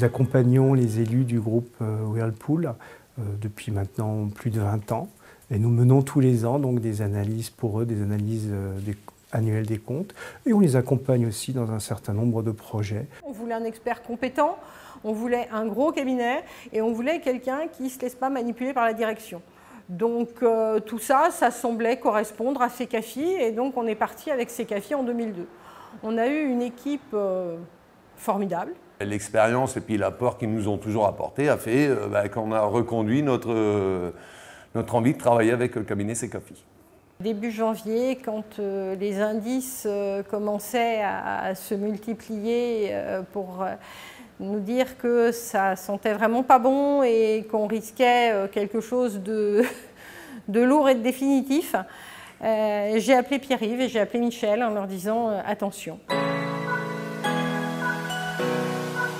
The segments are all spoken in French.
Nous accompagnons les élus du groupe Whirlpool depuis maintenant plus de 20 ans. Et nous menons tous les ans donc, des analyses pour eux, des analyses annuelles des comptes. Et on les accompagne aussi dans un certain nombre de projets. On voulait un expert compétent, on voulait un gros cabinet et on voulait quelqu'un qui ne se laisse pas manipuler par la direction. Donc tout ça, ça semblait correspondre à Secafi et donc on est parti avec Secafi en 2002. On a eu une équipe formidable. L'expérience et puis l'apport qu'ils nous ont toujours apporté a fait qu'on a reconduit notre envie de travailler avec le cabinet Secafi. Début janvier, quand les indices commençaient à se multiplier pour nous dire que ça sentait vraiment pas bon et qu'on risquait quelque chose de lourd et de définitif, j'ai appelé Pierre-Yves et j'ai appelé Michel en leur disant attention.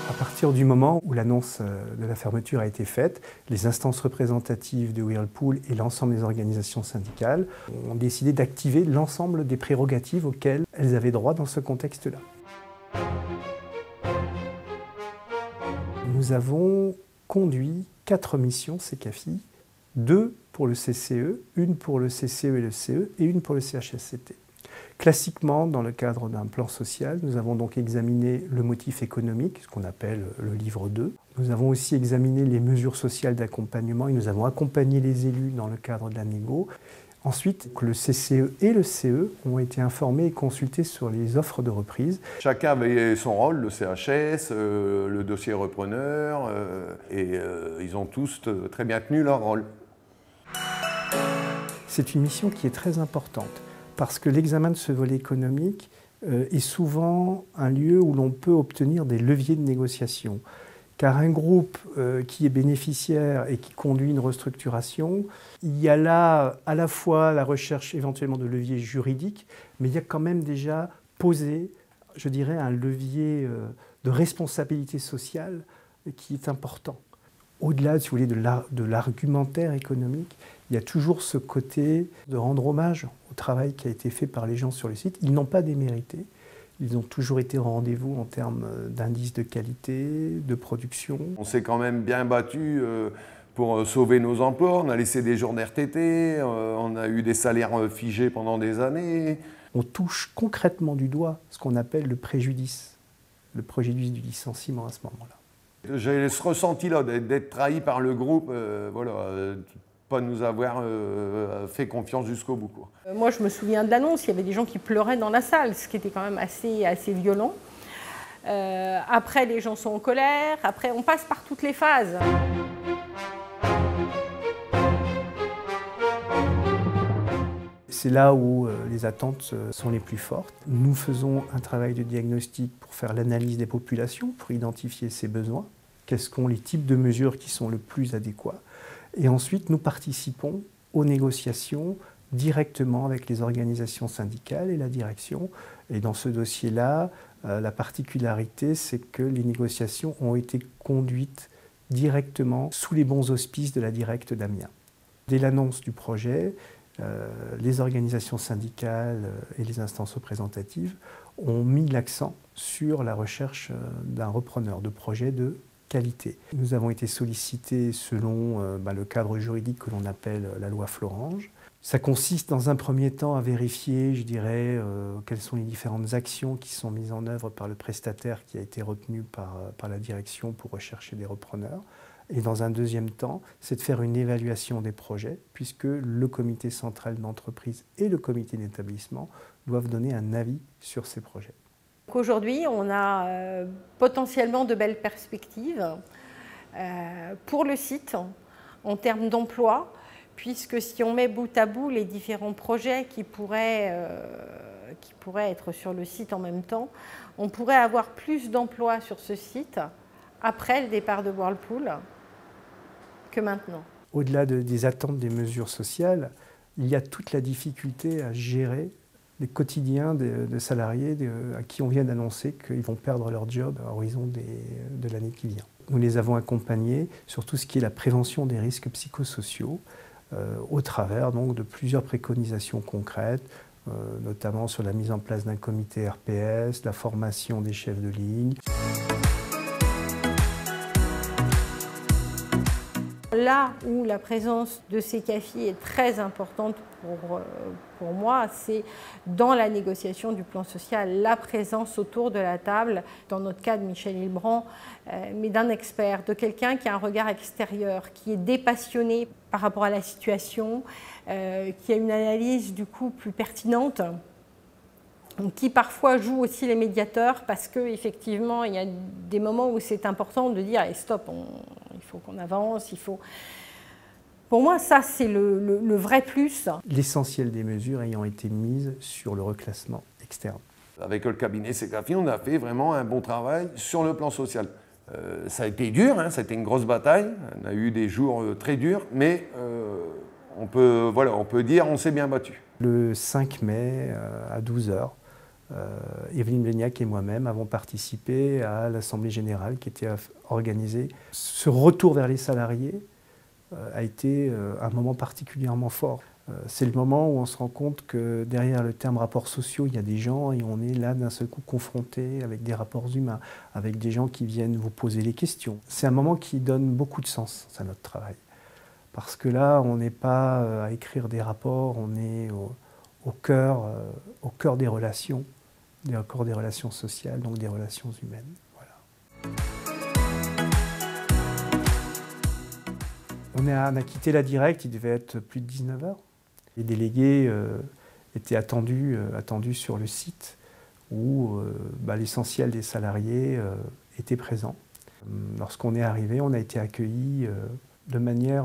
À partir du moment où l'annonce de la fermeture a été faite, les instances représentatives de Whirlpool et l'ensemble des organisations syndicales ont décidé d'activer l'ensemble des prérogatives auxquelles elles avaient droit dans ce contexte-là. Nous avons conduit 4 missions Secafi, 2 pour le CCE, 1 pour le CCE et le CE et 1 pour le CHSCT. Classiquement, dans le cadre d'un plan social, nous avons donc examiné le motif économique, ce qu'on appelle le livre 2. Nous avons aussi examiné les mesures sociales d'accompagnement et nous avons accompagné les élus dans le cadre de la négo. Ensuite, le CCE et le CE ont été informés et consultés sur les offres de reprise. Chacun avait son rôle, le CHS, le dossier repreneur, et ils ont tous très bien tenu leur rôle. C'est une mission qui est très importante, parce que l'examen de ce volet économique est souvent un lieu où l'on peut obtenir des leviers de négociation. Car un groupe qui est bénéficiaire et qui conduit une restructuration, il y a là à la fois la recherche éventuellement de leviers juridiques, mais il y a quand même déjà posé, je dirais, un levier de responsabilité sociale qui est important. Au-delà, si vous voulez, de l'argumentaire économique, il y a toujours ce côté de rendre hommage au travail qui a été fait par les gens sur le site. Ils n'ont pas démérité. Ils ont toujours été au rendez-vous en termes d'indices de qualité, de production. On s'est quand même bien battu pour sauver nos emplois. On a laissé des jours d'RTT, on a eu des salaires figés pendant des années. On touche concrètement du doigt ce qu'on appelle le préjudice du licenciement à ce moment-là. J'ai ce ressenti-là d'être trahi par le groupe, voilà, pas nous avoir fait confiance jusqu'au bout. Quoi. Moi, je me souviens de l'annonce, il y avait des gens qui pleuraient dans la salle, ce qui était quand même assez violent. Après, les gens sont en colère, après, on passe par toutes les phases. C'est là où les attentes sont les plus fortes. Nous faisons un travail de diagnostic pour faire l'analyse des populations, pour identifier ses besoins, quels sont les types de mesures qui sont le plus adéquats. Et ensuite, nous participons aux négociations directement avec les organisations syndicales et la direction. Et dans ce dossier-là, la particularité, c'est que les négociations ont été conduites directement sous les bons auspices de la Direccte d'Amiens. Dès l'annonce du projet, les organisations syndicales et les instances représentatives ont mis l'accent sur la recherche d'un repreneur de projet de qualité. Nous avons été sollicités selon le cadre juridique que l'on appelle la loi Florange. Ça consiste dans un premier temps à vérifier, je dirais, quelles sont les différentes actions qui sont mises en œuvre par le prestataire qui a été retenu par la direction pour rechercher des repreneurs. Et dans un deuxième temps, c'est de faire une évaluation des projets, puisque le comité central d'entreprise et le comité d'établissement doivent donner un avis sur ces projets. Aujourd'hui, on a potentiellement de belles perspectives pour le site en termes d'emploi, puisque si on met bout à bout les différents projets qui pourraient être sur le site en même temps, on pourrait avoir plus d'emplois sur ce site après le départ de Whirlpool que maintenant. Au-delà des attentes des mesures sociales, il y a toute la difficulté à gérer les quotidiens de salariés à qui on vient d'annoncer qu'ils vont perdre leur job à l'horizon de l'année qui vient. Nous les avons accompagnés sur tout ce qui est la prévention des risques psychosociaux au travers donc, de plusieurs préconisations concrètes, notamment sur la mise en place d'un comité RPS, la formation des chefs de ligne. là où la présence de Secafi est très importante pour moi, c'est dans la négociation du plan social, la présence autour de la table, dans notre cas de Michel Hillebrand, mais d'un expert, de quelqu'un qui a un regard extérieur, qui est dépassionné par rapport à la situation, qui a une analyse du coup plus pertinente, qui parfois joue aussi les médiateurs parce qu'effectivement il y a des moments où c'est important de dire hey, « stop, il faut qu'on avance, il faut… » Pour moi, ça, c'est le vrai plus. L'essentiel des mesures ayant été mises sur le reclassement externe. Avec le cabinet Secafi, on a fait vraiment un bon travail sur le plan social. Ça a été dur, hein, ça a été une grosse bataille. On a eu des jours très durs, mais on peut dire on s'est bien battu. Le 5 mai à 12 h, Evelyne Bleniac et moi-même avons participé à l'Assemblée générale qui était organisée. Ce retour vers les salariés a été un moment particulièrement fort. C'est le moment où on se rend compte que derrière le terme rapports sociaux, il y a des gens et on est là d'un seul coup confronté avec des rapports humains, avec des gens qui viennent vous poser les questions. C'est un moment qui donne beaucoup de sens à notre travail. Parce que là, on n'est pas à écrire des rapports, on est au cœur des relations sociales, donc des relations humaines. Voilà. On a quitté la Direccte, il devait être plus de 19 h. Les délégués étaient attendus sur le site où l'essentiel des salariés était présent. Lorsqu'on est arrivé, on a été accueillis de manière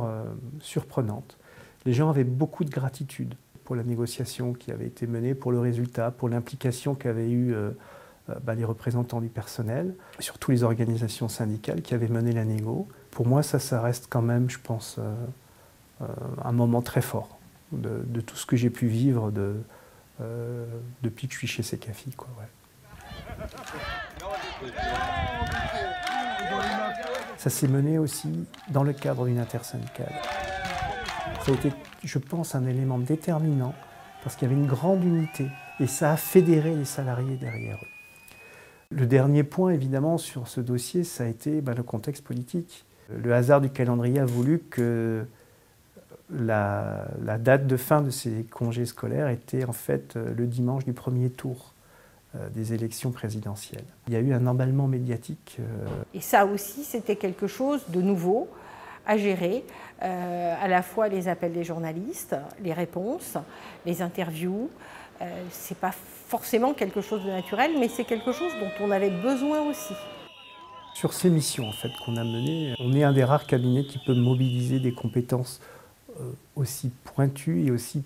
surprenante. Les gens avaient beaucoup de gratitude pour la négociation qui avait été menée, pour le résultat, pour l'implication qu'avaient eu les représentants du personnel, surtout les organisations syndicales qui avaient mené la négo. Pour moi, ça reste quand même, je pense, un moment très fort de tout ce que j'ai pu vivre depuis que je suis chez Secafi, quoi, ouais. Ça s'est mené aussi dans le cadre d'une intersyndicale. Ça a été, je pense, un élément déterminant parce qu'il y avait une grande unité et ça a fédéré les salariés derrière eux. Le dernier point, évidemment, sur ce dossier, ça a été le contexte politique. Le hasard du calendrier a voulu que la date de fin de ces congés scolaires était en fait le dimanche du premier tour des élections présidentielles. Il y a eu un emballement médiatique. Et ça aussi, c'était quelque chose de nouveau à gérer, à la fois les appels des journalistes, les réponses, les interviews. C'est pas forcément quelque chose de naturel, mais c'est quelque chose dont on avait besoin aussi. Sur ces missions en fait, qu'on a menées, on est un des rares cabinets qui peut mobiliser des compétences aussi pointues et aussi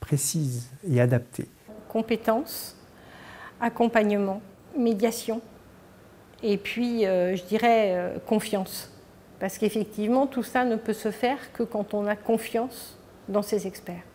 précises et adaptées. Compétences, accompagnement, médiation et puis je dirais confiance. Parce qu'effectivement tout ça ne peut se faire que quand on a confiance dans ses experts.